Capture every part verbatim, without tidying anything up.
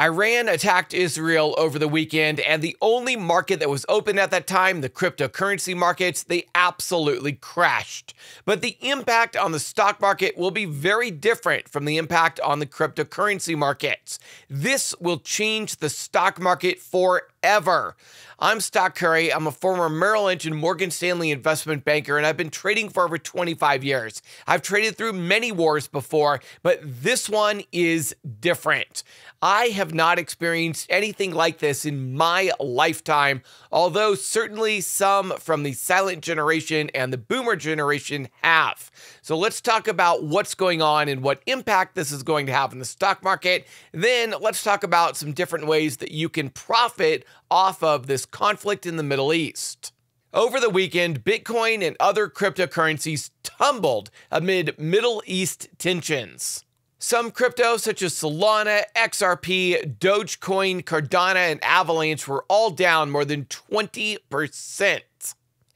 Iran attacked Israel over the weekend, and the only market that was open at that time, the cryptocurrency markets, they absolutely crashed. But the impact on the stock market will be very different from the impact on the cryptocurrency markets. This will change the stock market forever. Ever. I'm Stock Curry. I'm a former Merrill Lynch and Morgan Stanley investment banker, and I've been trading for over twenty-five years. I've traded through many wars before, but this one is different. I have not experienced anything like this in my lifetime, although certainly some from the silent generation and the boomer generation have. So let's talk about what's going on and what impact this is going to have in the stock market. Then let's talk about some different ways that you can profit off of this conflict in the Middle East. Over the weekend, Bitcoin and other cryptocurrencies tumbled amid Middle East tensions. Some crypto, such as Solana, X R P, Dogecoin, Cardano, and Avalanche, were all down more than twenty percent.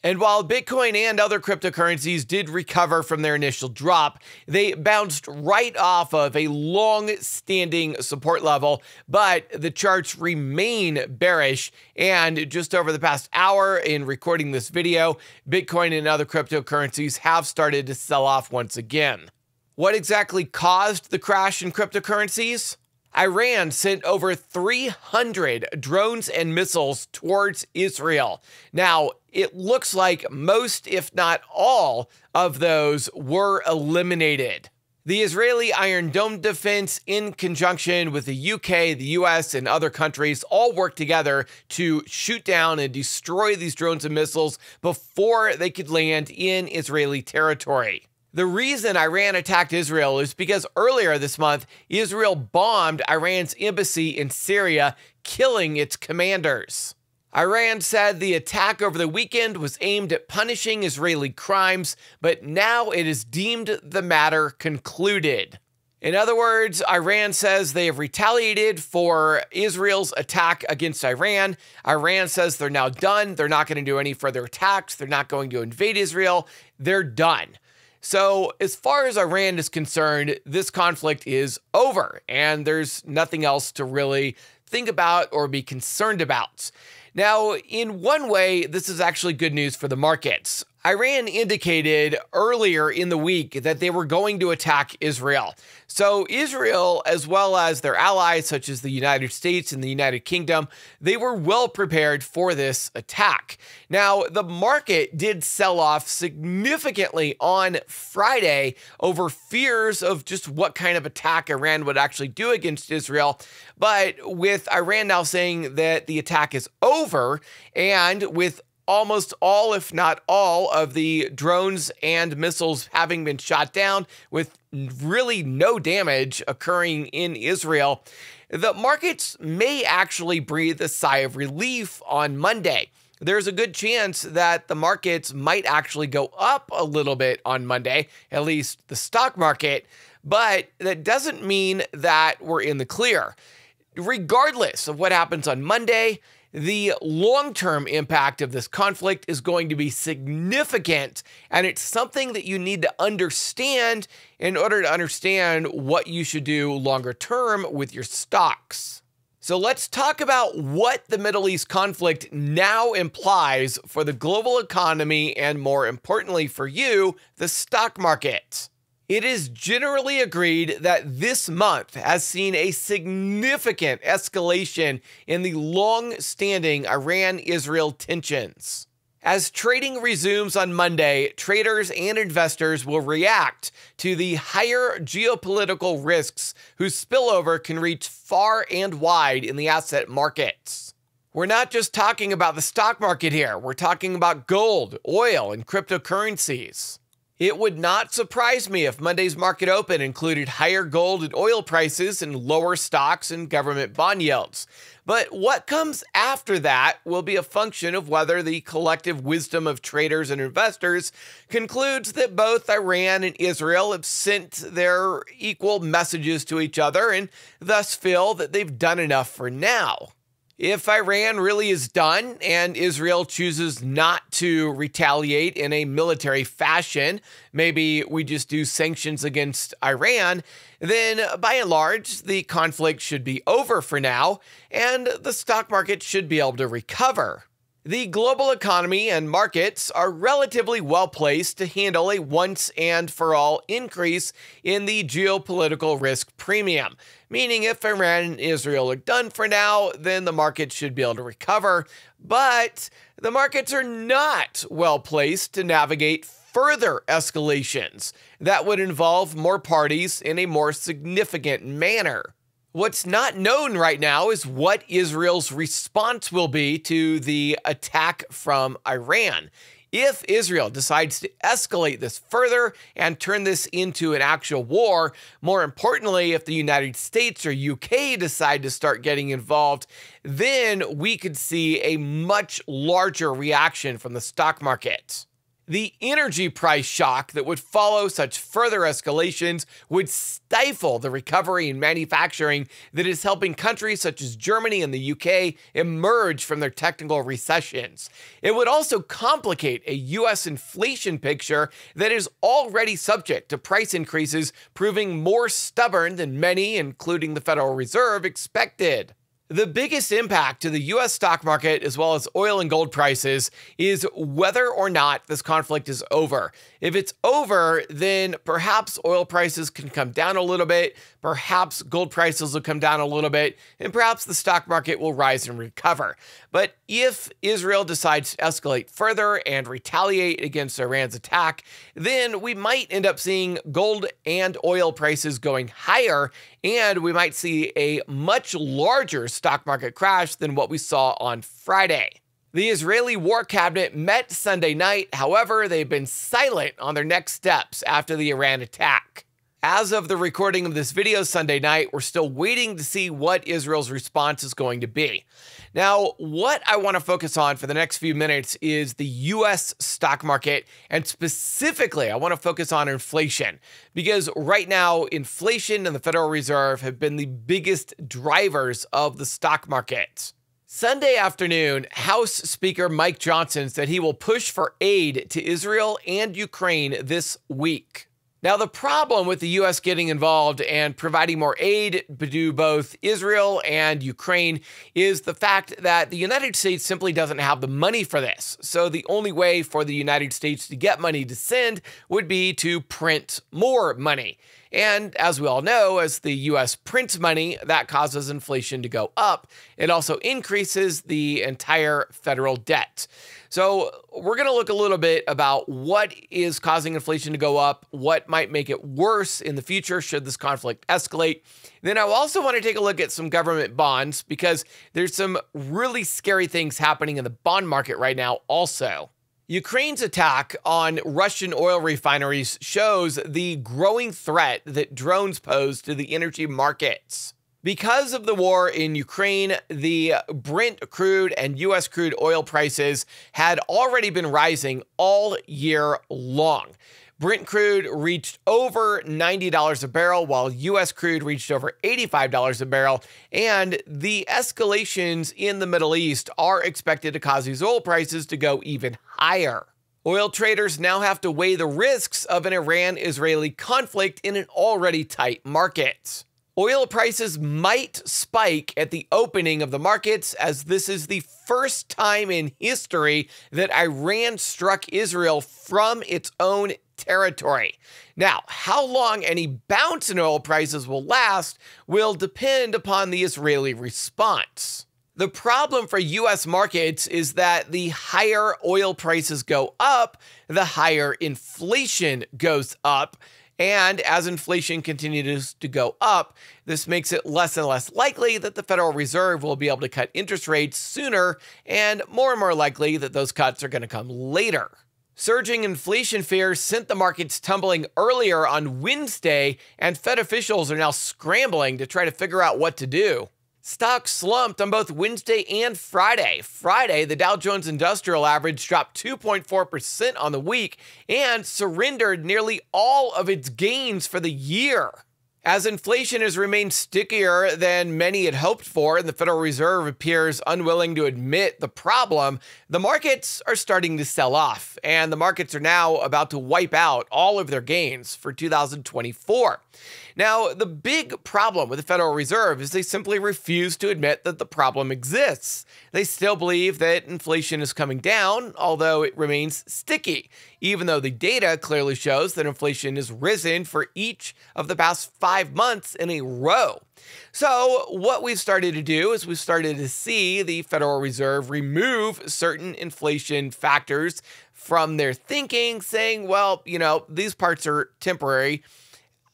And while Bitcoin and other cryptocurrencies did recover from their initial drop, they bounced right off of a long-standing support level, but the charts remain bearish. And just over the past hour in recording this video, Bitcoin and other cryptocurrencies have started to sell off once again. What exactly caused the crash in cryptocurrencies? Iran sent over three hundred drones and missiles towards Israel. Now, it looks like most, if not all, of those were eliminated. The Israeli Iron Dome defense, in conjunction with the U K, the U S, and other countries, all worked together to shoot down and destroy these drones and missiles before they could land in Israeli territory. The reason Iran attacked Israel is because earlier this month, Israel bombed Iran's embassy in Syria, killing its commanders. Iran said the attack over the weekend was aimed at punishing Israeli crimes, but now it is deemed the matter concluded. In other words, Iran says they have retaliated for Israel's attack against Iran. Iran says they're now done. They're not going to do any further attacks. They're not going to invade Israel. They're done. So as far as Iran is concerned, this conflict is over, and there's nothing else to really think about or be concerned about. Now, in one way, this is actually good news for the markets. Iran indicated earlier in the week that they were going to attack Israel. So Israel, as well as their allies, such as the United States and the United Kingdom, they were well prepared for this attack. Now, the market did sell off significantly on Friday over fears of just what kind of attack Iran would actually do against Israel. But with Iran now saying that the attack is over, and with almost all, if not all, of the drones and missiles having been shot down, with really no damage occurring in Israel, the markets may actually breathe a sigh of relief on Monday. There's a good chance that the markets might actually go up a little bit on Monday, at least the stock market, but that doesn't mean that we're in the clear. Regardless of what happens on Monday, the long-term impact of this conflict is going to be significant, and it's something that you need to understand in order to understand what you should do longer term with your stocks. So let's talk about what the Middle East conflict now implies for the global economy and, more importantly for you, the stock market. It is generally agreed that this month has seen a significant escalation in the long-standing Iran-Israel tensions. As trading resumes on Monday, traders and investors will react to the higher geopolitical risks whose spillover can reach far and wide in the asset markets. We're not just talking about the stock market here. We're talking about gold, oil, and cryptocurrencies. It would not surprise me if Monday's market open included higher gold and oil prices and lower stocks and government bond yields. But what comes after that will be a function of whether the collective wisdom of traders and investors concludes that both Iran and Israel have sent their equal messages to each other and thus feel that they've done enough for now. if Iran really is done and Israel chooses not to retaliate in a military fashion, maybe we just do sanctions against Iran, then by and large, the conflict should be over for now, and the stock market should be able to recover. The global economy and markets are relatively well-placed to handle a once-and-for-all increase in the geopolitical risk premium, meaning if Iran and Israel are done for now, then the market should be able to recover. But the markets are not well-placed to navigate further escalations that would involve more parties in a more significant manner. What's not known right now is what Israel's response will be to the attack from Iran. If Israel decides to escalate this further and turn this into an actual war, more importantly, if the United States or U K decide to start getting involved, then we could see a much larger reaction from the stock market. The energy price shock that would follow such further escalations would stifle the recovery in manufacturing that is helping countries such as Germany and the U K emerge from their technical recessions. It would also complicate a U S inflation picture that is already subject to price increases, proving more stubborn than many, including the Federal Reserve, expected. The biggest impact to the U S stock market, as well as oil and gold prices, is whether or not this conflict is over. If it's over, then perhaps oil prices can come down a little bit, perhaps gold prices will come down a little bit, and perhaps the stock market will rise and recover. But if Israel decides to escalate further and retaliate against Iran's attack, then we might end up seeing gold and oil prices going higher, and we might see a much larger stock market crash than what we saw on Friday. The Israeli war cabinet met Sunday night. However, they've been silent on their next steps after the Iran attack. As of the recording of this video Sunday night, we're still waiting to see what Israel's response is going to be. Now, what I want to focus on for the next few minutes is the U S stock market, and specifically, I want to focus on inflation, because right now, inflation and the Federal Reserve have been the biggest drivers of the stock market. Sunday afternoon, House Speaker Mike Johnson said he will push for aid to Israel and Ukraine this week. Now, the problem with the U S getting involved and providing more aid to both Israel and Ukraine is the fact that the United States simply doesn't have the money for this. So the only way for the United States to get money to send would be to print more money. And as we all know, as the U S prints money, that causes inflation to go up. It also increases the entire federal debt. So we're going to look a little bit about what is causing inflation to go up, what might make it worse in the future should this conflict escalate. Then I also want to take a look at some government bonds, because there's some really scary things happening in the bond market right now also. Ukraine's attack on Russian oil refineries shows the growing threat that drones pose to the energy markets. Because of the war in Ukraine, the Brent crude and U S crude oil prices had already been rising all year long. Brent crude reached over ninety dollars a barrel, while U S crude reached over eighty-five dollars a barrel, and the escalations in the Middle East are expected to cause these oil prices to go even higher. Oil traders now have to weigh the risks of an Iran-Israeli conflict in an already tight market. Oil prices might spike at the opening of the markets, as this is the first time in history that Iran struck Israel from its own territory. Now, how long any bounce in oil prices will last will depend upon the Israeli response. The problem for U S markets is that the higher oil prices go up, the higher inflation goes up. And as inflation continues to go up, this makes it less and less likely that the Federal Reserve will be able to cut interest rates sooner, and more and more likely that those cuts are going to come later. Surging inflation fears sent the markets tumbling earlier on Wednesday, and Fed officials are now scrambling to try to figure out what to do. Stocks slumped on both Wednesday and Friday. Friday, the Dow Jones Industrial Average dropped two point four percent on the week and surrendered nearly all of its gains for the year. As inflation has remained stickier than many had hoped for, and the Federal Reserve appears unwilling to admit the problem, the markets are starting to sell off, and the markets are now about to wipe out all of their gains for two thousand twenty-four. Now, the big problem with the Federal Reserve is they simply refuse to admit that the problem exists. They still believe that inflation is coming down, although it remains sticky, even though the data clearly shows that inflation has risen for each of the past five months in a row. So what we've started to do is we've started to see the Federal Reserve remove certain inflation factors from their thinking, saying, well, you know, these parts are temporary.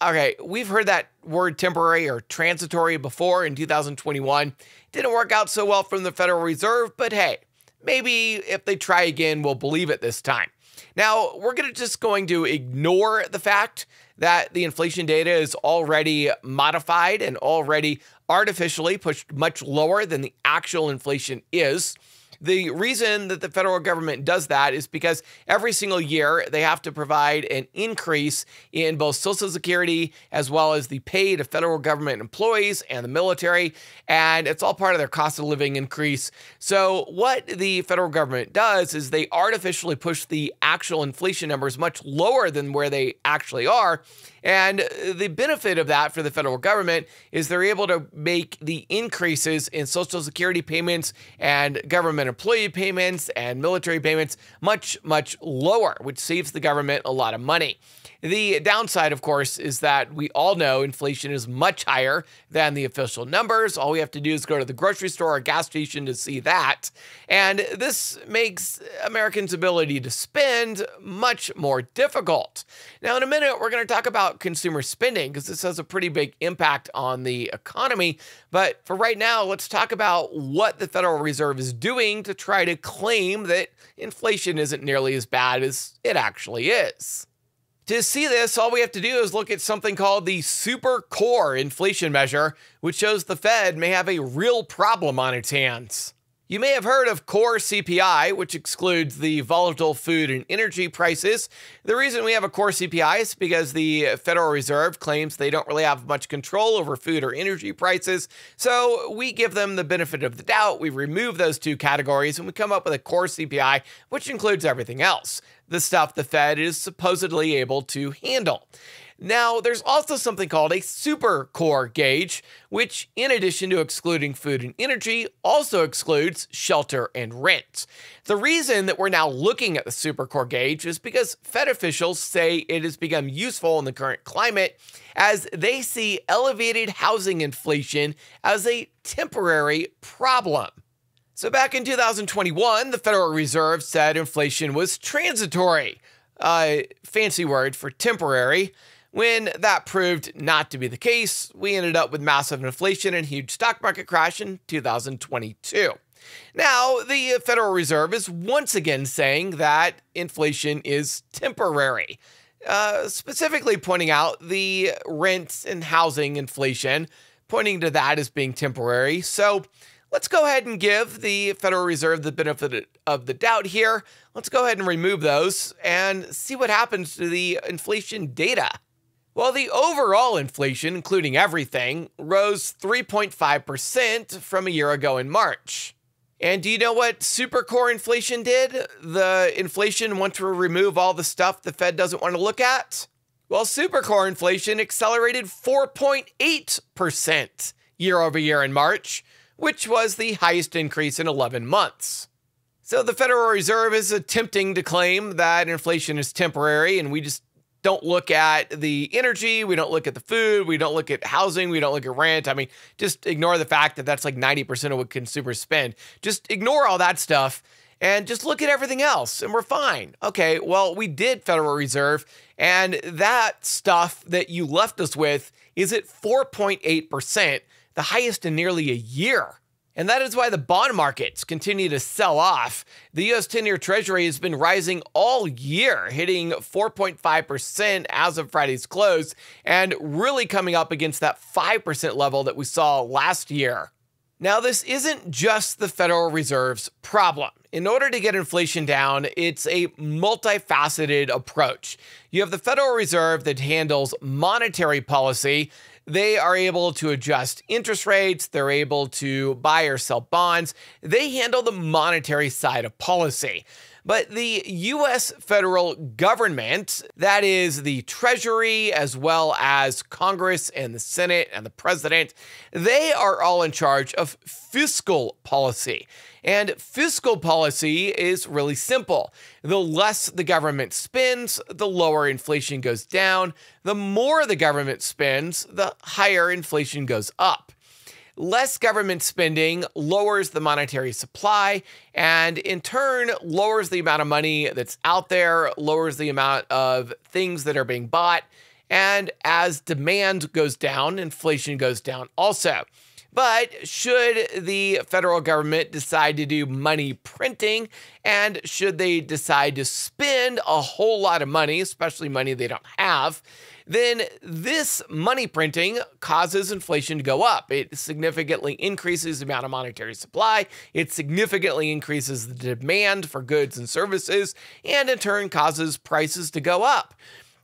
Okay, we've heard that word temporary or transitory before in two thousand twenty-one. Didn't work out so well from the Federal Reserve, but hey, maybe if they try again, we'll believe it this time. Now, we're gonna just going to ignore the fact that the inflation data is already modified and already artificially pushed much lower than the actual inflation is. The reason that the federal government does that is because every single year they have to provide an increase in both Social Security as well as the pay to federal government employees and the military, and it's all part of their cost of living increase. So what the federal government does is they artificially push the actual inflation numbers much lower than where they actually are, and the benefit of that for the federal government is they're able to make the increases in Social Security payments and government employee payments and military payments much, much lower, which saves the government a lot of money. The downside, of course, is that we all know inflation is much higher than the official numbers. All we have to do is go to the grocery store or gas station to see that. And this makes Americans' ability to spend much more difficult. Now, in a minute, we're going to talk about consumer spending because this has a pretty big impact on the economy. But for right now, let's talk about what the Federal Reserve is doing to try to claim that inflation isn't nearly as bad as it actually is. To see this, all we have to do is look at something called the supercore inflation measure, which shows the Fed may have a real problem on its hands. You may have heard of core C P I, which excludes the volatile food and energy prices. The reason we have a core C P I is because the Federal Reserve claims they don't really have much control over food or energy prices. So we give them the benefit of the doubt. We remove those two categories and we come up with a core C P I, which includes everything else, the stuff the Fed is supposedly able to handle. Now, there's also something called a supercore gauge, which, in addition to excluding food and energy, also excludes shelter and rent. The reason that we're now looking at the supercore gauge is because Fed officials say it has become useful in the current climate as they see elevated housing inflation as a temporary problem. So back in two thousand twenty-one, the Federal Reserve said inflation was transitory, a fancy word for temporary. When that proved not to be the case, we ended up with massive inflation and huge stock market crash in two thousand twenty-two. Now, the Federal Reserve is once again saying that inflation is temporary, uh, specifically pointing out the rents and housing inflation, pointing to that as being temporary. So let's go ahead and give the Federal Reserve the benefit of the doubt here. Let's go ahead and remove those and see what happens to the inflation data. Well, the overall inflation, including everything, rose three point five percent from a year ago in March. And do you know what supercore inflation did? The inflation wants to remove all the stuff the Fed doesn't want to look at? Well, supercore inflation accelerated four point eight percent year over year in March, which was the highest increase in eleven months. So the Federal Reserve is attempting to claim that inflation is temporary and we just don't look at the energy, we don't look at the food, we don't look at housing, we don't look at rent. I mean, just ignore the fact that that's like ninety percent of what consumers spend. Just ignore all that stuff and just look at everything else and we're fine. Okay, well, we did, Federal Reserve, and that stuff that you left us with is at four point eight percent, the highest in nearly a year. And that is why the bond markets continue to sell off. The U S ten-year Treasury has been rising all year, hitting four point five percent as of Friday's close, and really coming up against that five percent level that we saw last year. Now, this isn't just the Federal Reserve's problem. In order to get inflation down, it's a multifaceted approach. You have the Federal Reserve that handles monetary policy. They are able to adjust interest rates. They're able to buy or sell bonds. They handle the monetary side of policy. But the U S federal government, that is the Treasury, as well as Congress and the Senate and the president, they are all in charge of fiscal policy. And fiscal policy is really simple. The less the government spends, the lower inflation goes down. The more the government spends, the higher inflation goes up. Less government spending lowers the monetary supply and in turn lowers the amount of money that's out there, lowers the amount of things that are being bought. And as demand goes down, inflation goes down also. But should the federal government decide to do money printing and should they decide to spend a whole lot of money, especially money they don't have, then this money printing causes inflation to go up. It significantly increases the amount of monetary supply. It significantly increases the demand for goods and services, and in turn causes prices to go up.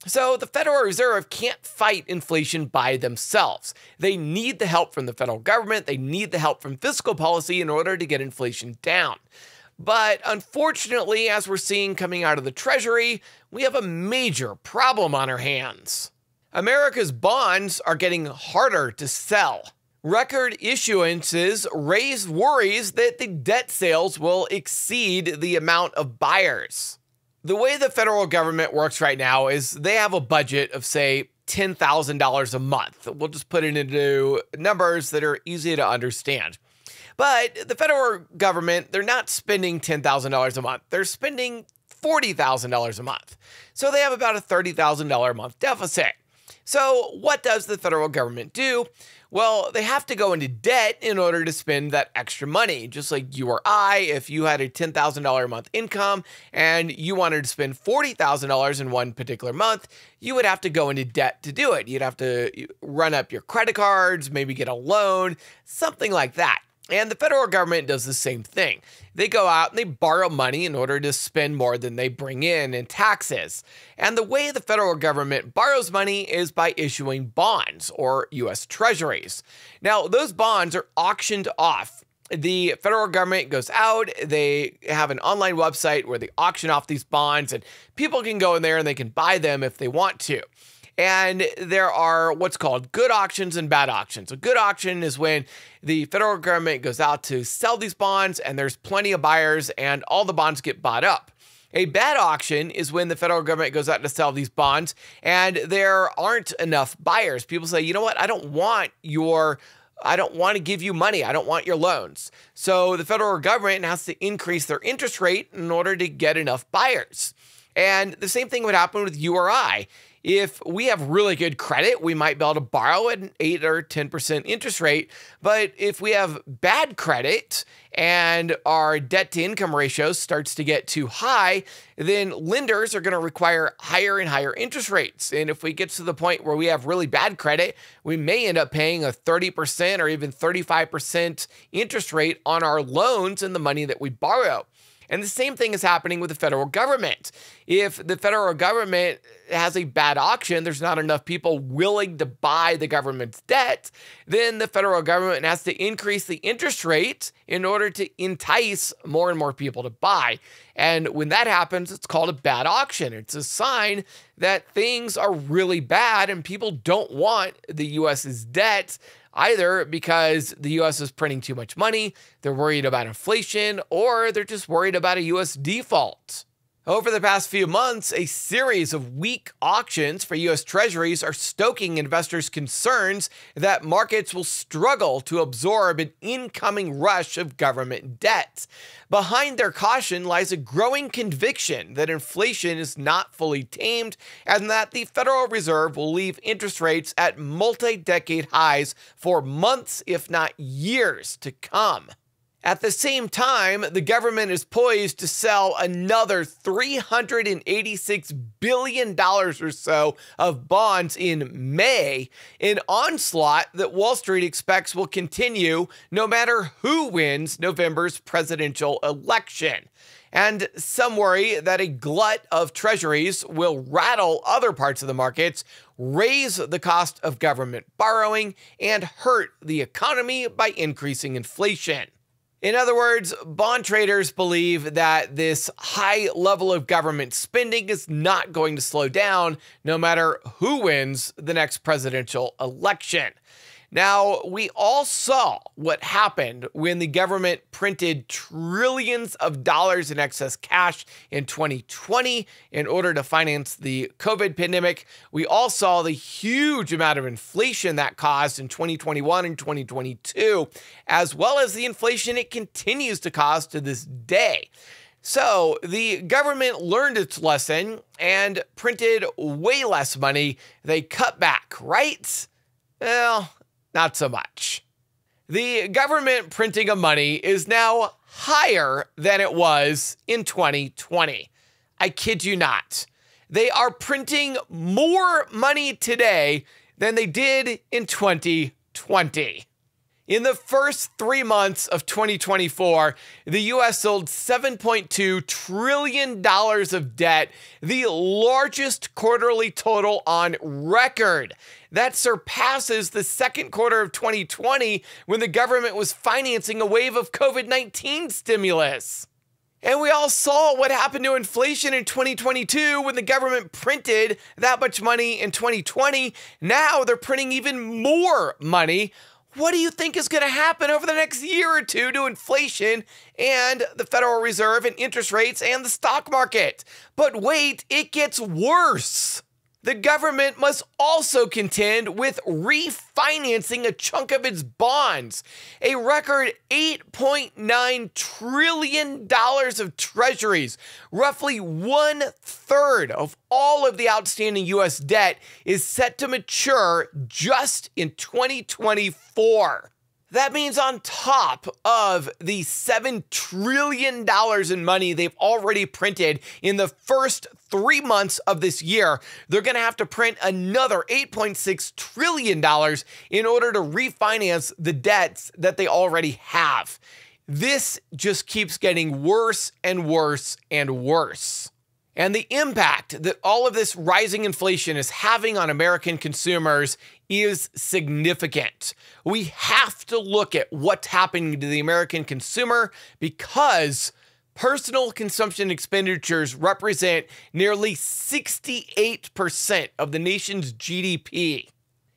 So the Federal Reserve can't fight inflation by themselves. They need the help from the federal government. They need the help from fiscal policy in order to get inflation down. But unfortunately, as we're seeing coming out of the Treasury, we have a major problem on our hands. America's bonds are getting harder to sell. Record issuances raise worries that the debt sales will exceed the amount of buyers. The way the federal government works right now is they have a budget of, say, ten thousand dollars a month. We'll just put it into numbers that are easy to understand. But the federal government, they're not spending ten thousand dollars a month. They're spending forty thousand dollars a month. So they have about a thirty thousand dollars a month deficit. So what does the federal government do? Well, they have to go into debt in order to spend that extra money. Just like you or I, if you had a ten thousand dollars a month income and you wanted to spend forty thousand dollars in one particular month, you would have to go into debt to do it. You'd have to run up your credit cards, maybe get a loan, something like that. And the federal government does the same thing. They go out and they borrow money in order to spend more than they bring in in taxes. And the way the federal government borrows money is by issuing bonds or U S treasuries. Now, those bonds are auctioned off. The federal government goes out, they have an online website where they auction off these bonds and people can go in there and they can buy them if they want to. And there are what's called good auctions and bad auctions. A good auction is when the federal government goes out to sell these bonds and there's plenty of buyers and all the bonds get bought up. A bad auction is when the federal government goes out to sell these bonds and there aren't enough buyers. People say, you know what, I don't want your, I don't want to give you money. I don't want your loans. So the federal government has to increase their interest rate in order to get enough buyers. And the same thing would happen with you or I. If we have really good credit, we might be able to borrow at an eight or ten percent interest rate. But if we have bad credit and our debt-to-income ratio starts to get too high, then lenders are going to require higher and higher interest rates. And if we get to the point where we have really bad credit, we may end up paying a thirty percent or even thirty-five percent interest rate on our loans and the money that we borrow. And the same thing is happening with the federal government. If the federal government has a bad auction, there's not enough people willing to buy the government's debt, then the federal government has to increase the interest rate in order to entice more and more people to buy. And when that happens, it's called a bad auction. It's a sign that things are really bad and people don't want the U S's debt, either because the U S is printing too much money, they're worried about inflation, or they're just worried about a U S default. Over the past few months, a series of weak auctions for U S treasuries are stoking investors' concerns that markets will struggle to absorb an incoming rush of government debt. Behind their caution lies a growing conviction that inflation is not fully tamed and that the Federal Reserve will leave interest rates at multi-decade highs for months, if not years, to come. At the same time, the government is poised to sell another three hundred eighty-six billion dollars or so of bonds in May, an onslaught that Wall Street expects will continue no matter who wins November's presidential election. And some worry that a glut of treasuries will rattle other parts of the markets, raise the cost of government borrowing, and hurt the economy by increasing inflation. In other words, bond traders believe that this high level of government spending is not going to slow down, no matter who wins the next presidential election. Now, we all saw what happened when the government printed trillions of dollars in excess cash in twenty twenty in order to finance the COVID pandemic. We all saw the huge amount of inflation that caused in twenty twenty-one and twenty twenty-two, as well as the inflation it continues to cause to this day. So the government learned its lesson and printed way less money. They cut back, right? Well, not so much. The government printing of money is now higher than it was in twenty twenty. I kid you not. They are printing more money today than they did in twenty twenty. In the first three months of twenty twenty-four, the U S sold seven point two trillion dollars of debt, the largest quarterly total on record. That surpasses the second quarter of twenty twenty, when the government was financing a wave of COVID nineteen stimulus. And we all saw what happened to inflation in twenty twenty-two when the government printed that much money in twenty twenty. Now they're printing even more money. What do you think is going to happen over the next year or two to inflation and the Federal Reserve and interest rates and the stock market? But wait, it gets worse. The government must also contend with refinancing a chunk of its bonds. A record eight point nine trillion dollars of treasuries, roughly one third of all of the outstanding U S debt, is set to mature just in twenty twenty-four. That means on top of the seven trillion dollars in money they've already printed in the first three months of this year, they're going to have to print another eight point six trillion dollars in order to refinance the debts that they already have. This just keeps getting worse and worse and worse. And the impact that all of this rising inflation is having on American consumers is significant. We have to look at what's happening to the American consumer, because personal consumption expenditures represent nearly sixty-eight percent of the nation's G D P.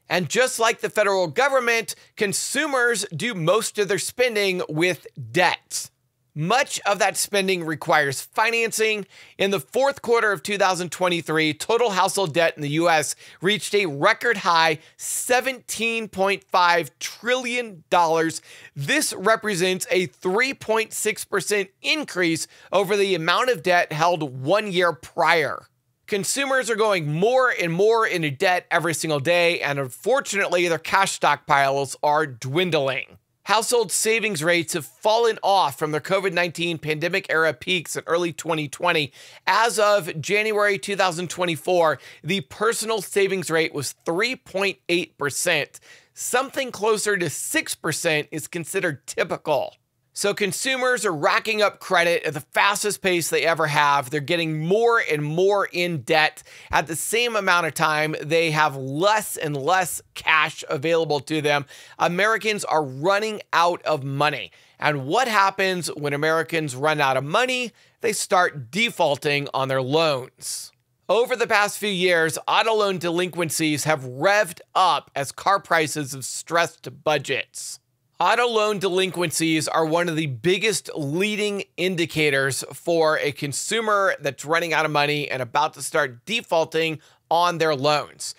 And just like the federal government, consumers do most of their spending with debt. Much of that spending requires financing. In the fourth quarter of two thousand twenty-three, total household debt in the U S reached a record high seventeen point five trillion dollars. This represents a three point six percent increase over the amount of debt held one year prior. Consumers are going more and more into debt every single day, and unfortunately, their cash stockpiles are dwindling. Household savings rates have fallen off from their COVID nineteen pandemic era peaks in early twenty twenty. As of January two thousand twenty-four, the personal savings rate was three point eight percent. Something closer to six percent is considered typical. So consumers are racking up credit at the fastest pace they ever have. They're getting more and more in debt. At the same amount of time, they have less and less cash available to them. Americans are running out of money. And what happens when Americans run out of money? They start defaulting on their loans. Over the past few years, auto loan delinquencies have revved up as car prices have stressed budgets. Auto loan delinquencies are one of the biggest leading indicators for a consumer that's running out of money and about to start defaulting on their loans.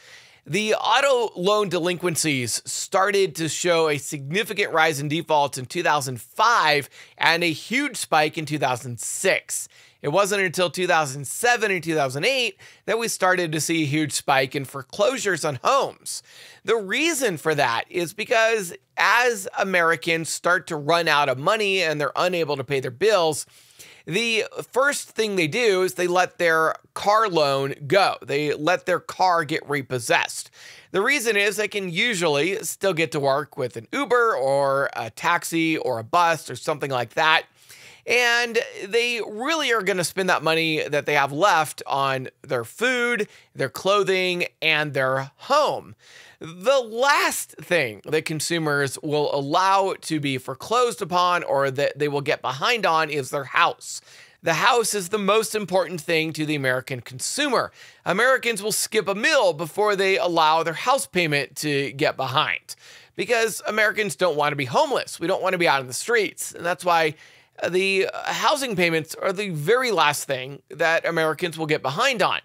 The auto loan delinquencies started to show a significant rise in defaults in two thousand five and a huge spike in two thousand six. It wasn't until two thousand seven and two thousand eight that we started to see a huge spike in foreclosures on homes. The reason for that is because as Americans start to run out of money and they're unable to pay their bills, the first thing they do is they let their car loan go. They let their car get repossessed. The reason is they can usually still get to work with an Uber or a taxi or a bus or something like that. And they really are going to spend that money that they have left on their food, their clothing, and their home. The last thing that consumers will allow to be foreclosed upon or that they will get behind on is their house. The house is the most important thing to the American consumer. Americans will skip a meal before they allow their house payment to get behind because Americans don't want to be homeless. We don't want to be out in the streets, and that's why the housing payments are the very last thing that Americans will get behind on.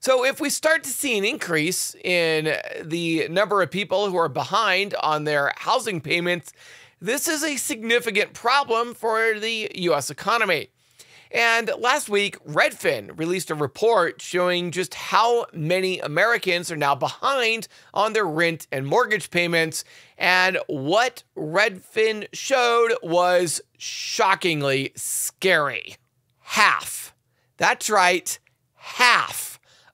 So if we start to see an increase in the number of people who are behind on their housing payments, this is a significant problem for the U S economy. And last week, Redfin released a report showing just how many Americans are now behind on their rent and mortgage payments. And what Redfin showed was shockingly scary. Half. That's right, half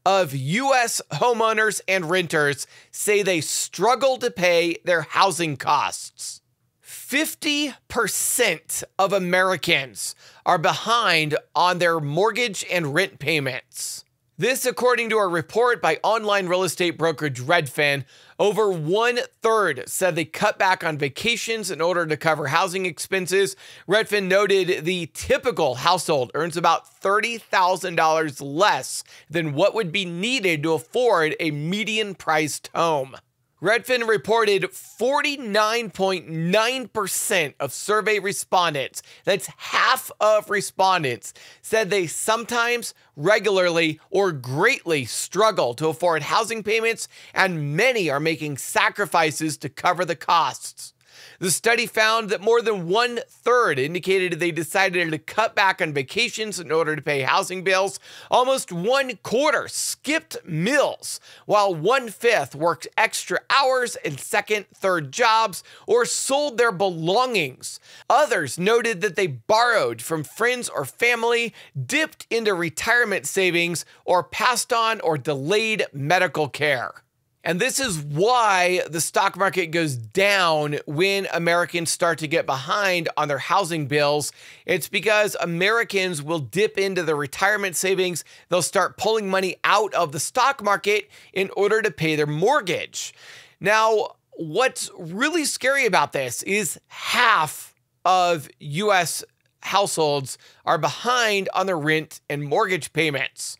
of U S homeowners and renters say they struggle to pay their housing costs. fifty percent of Americans are behind on their mortgage and rent payments. This, according to a report by online real estate brokerage Redfin, over one-third said they cut back on vacations in order to cover housing expenses. Redfin noted the typical household earns about thirty thousand dollars less than what would be needed to afford a median-priced home. Redfin reported forty-nine point nine percent of survey respondents, that's half of respondents, said they sometimes, regularly, or greatly struggle to afford housing payments, and many are making sacrifices to cover the costs. The study found that more than one-third indicated they decided to cut back on vacations in order to pay housing bills. Almost one-quarter skipped meals, while one-fifth worked extra hours in second, third jobs, or sold their belongings. Others noted that they borrowed from friends or family, dipped into retirement savings, or passed on or delayed medical care. And this is why the stock market goes down when Americans start to get behind on their housing bills. It's because Americans will dip into their retirement savings. They'll start pulling money out of the stock market in order to pay their mortgage. Now, what's really scary about this is half of U S households are behind on their rent and mortgage payments.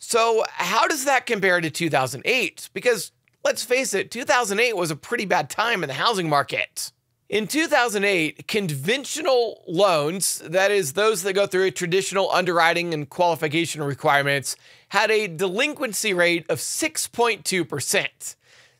So how does that compare to two thousand eight? Because let's face it, two thousand eight was a pretty bad time in the housing market. In two thousand eight, conventional loans, that is those that go through traditional underwriting and qualification requirements, had a delinquency rate of six point two percent.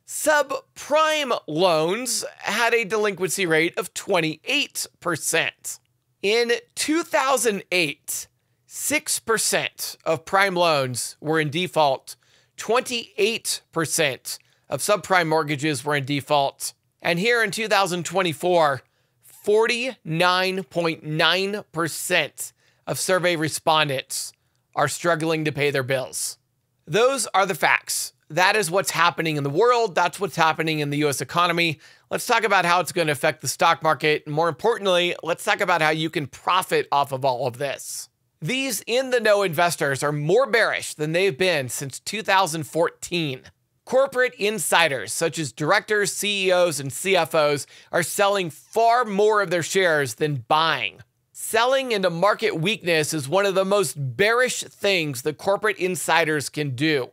Subprime loans had a delinquency rate of twenty-eight percent. In two thousand eight, six percent of prime loans were in default, twenty-eight percent of subprime mortgages were in default, and here in two thousand twenty-four, forty-nine point nine percent of survey respondents are struggling to pay their bills. Those are the facts. That is what's happening in the world. That's what's happening in the U S economy. Let's talk about how it's going to affect the stock market. More importantly, let's talk about how you can profit off of all of this. These in-the-know investors are more bearish than they've been since two thousand fourteen. Corporate insiders, such as directors, C E Os, and C F Os, are selling far more of their shares than buying. Selling into market weakness is one of the most bearish things that corporate insiders can do.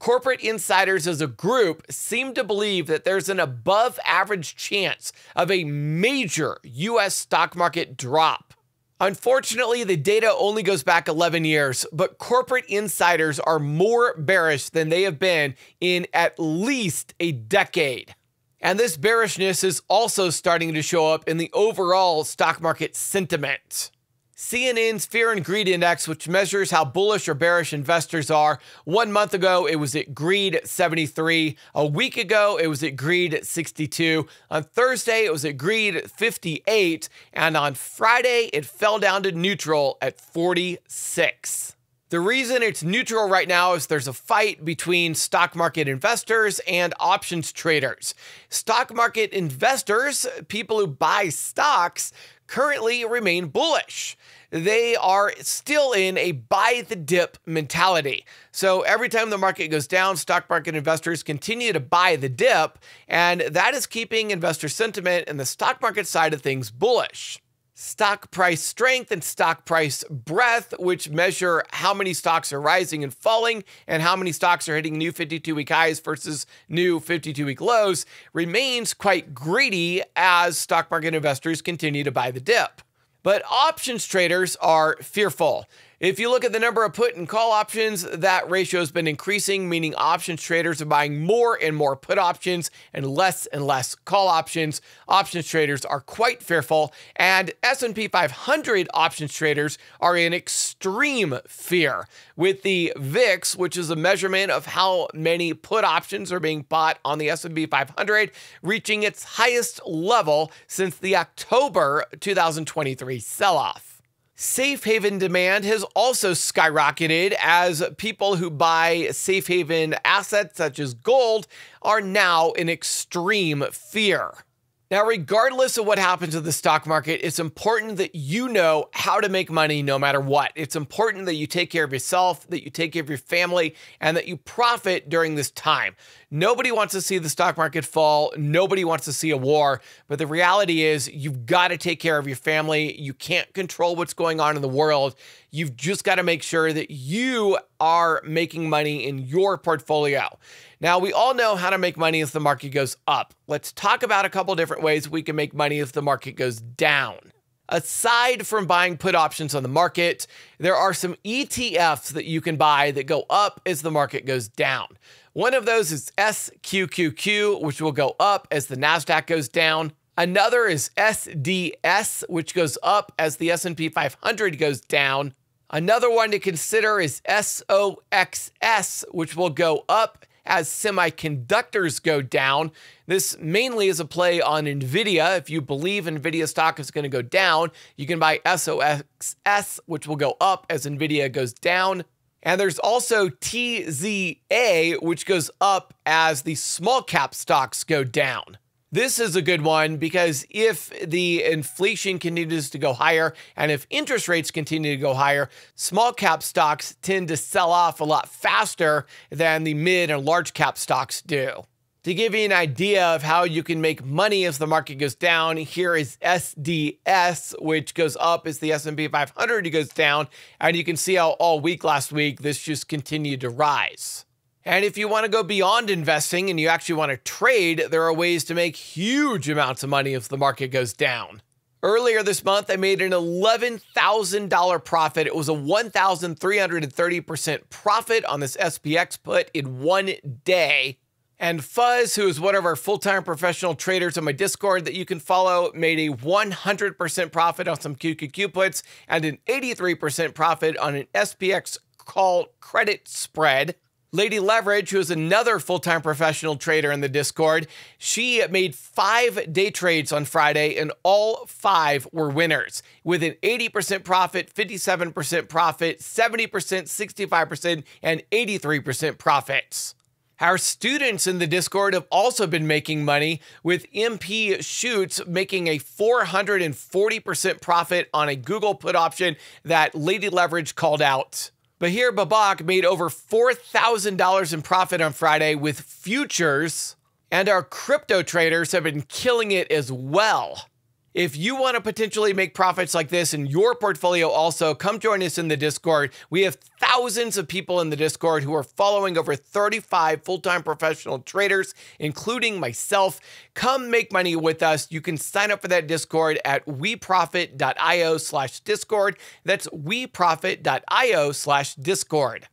Corporate insiders as a group seem to believe that there's an above-average chance of a major U S stock market drop. Unfortunately, the data only goes back eleven years, but corporate insiders are more bearish than they have been in at least a decade. And this bearishness is also starting to show up in the overall stock market sentiment. C N N's Fear and Greed Index, which measures how bullish or bearish investors are, one month ago, it was at greed seventy-three. A week ago, it was at greed sixty-two. On Thursday, it was at greed fifty-eight. And on Friday, it fell down to neutral at forty-six. The reason it's neutral right now is there's a fight between stock market investors and options traders. Stock market investors, people who buy stocks, currently remain bullish. They are still in a buy the dip mentality. So every time the market goes down, stock market investors continue to buy the dip, and that is keeping investor sentiment and the stock market side of things bullish. Stock price strength and stock price breadth, which measure how many stocks are rising and falling and how many stocks are hitting new fifty-two week highs versus new fifty-two week lows, remains quite greedy as stock market investors continue to buy the dip. But options traders are fearful. If you look at the number of put and call options, that ratio has been increasing, meaning options traders are buying more and more put options and less and less call options. Options traders are quite fearful, and S and P five hundred options traders are in extreme fear, with the V I X, which is a measurement of how many put options are being bought on the S and P five hundred, reaching its highest level since the October two thousand twenty-three sell-off. Safe haven demand has also skyrocketed as people who buy safe haven assets such as gold are now in extreme fear. Now, regardless of what happens to the stock market, it's important that you know how to make money no matter what. It's important that you take care of yourself, that you take care of your family, and that you profit during this time. Nobody wants to see the stock market fall. Nobody wants to see a war. But the reality is you've got to take care of your family. You can't control what's going on in the world. You've just got to make sure that you are making money in your portfolio. Now, we all know how to make money as the market goes up. Let's talk about a couple different ways we can make money as the market goes down. Aside from buying put options on the market, there are some E T Fs that you can buy that go up as the market goes down. One of those is S Q Q Q, which will go up as the NASDAQ goes down. Another is S D S, which goes up as the S and P five hundred goes down. Another one to consider is S O X S, which will go up as semiconductors go down. This mainly is a play on NVIDIA. If you believe NVIDIA stock is going to go down, you can buy S O X S, which will go up as NVIDIA goes down. And there's also T Z A, which goes up as the small cap stocks go down. This is a good one because if the inflation continues to go higher and if interest rates continue to go higher, small cap stocks tend to sell off a lot faster than the mid and large cap stocks do. To give you an idea of how you can make money as the market goes down, here is S D S, which goes up as the S and P five hundred goes down. And you can see how all week last week, this just continued to rise. And if you want to go beyond investing and you actually want to trade, there are ways to make huge amounts of money if the market goes down. Earlier this month, I made an eleven thousand dollar profit. It was a one thousand three hundred thirty percent profit on this S P X put in one day. And Fuzz, who is one of our full-time professional traders on my Discord that you can follow, made a one hundred percent profit on some Q Q Q puts and an eighty-three percent profit on an S P X call credit spread. Lady Leverage, who is another full-time professional trader in the Discord, she made five day trades on Friday, and all five were winners, with an eighty percent profit, fifty-seven percent profit, seventy percent, sixty-five percent, and eighty-three percent profits. Our students in the Discord have also been making money, with M P Shoots making a four hundred forty percent profit on a Google put option that Lady Leverage called out. But here, Babak made over four thousand dollars in profit on Friday with futures, and our crypto traders have been killing it as well. If you want to potentially make profits like this in your portfolio also, come join us in the Discord. We have thousands of people in the Discord who are following over thirty-five full-time professional traders, including myself. Come make money with us. You can sign up for that Discord at weprofit.io slash Discord. That's weprofit.io slash Discord.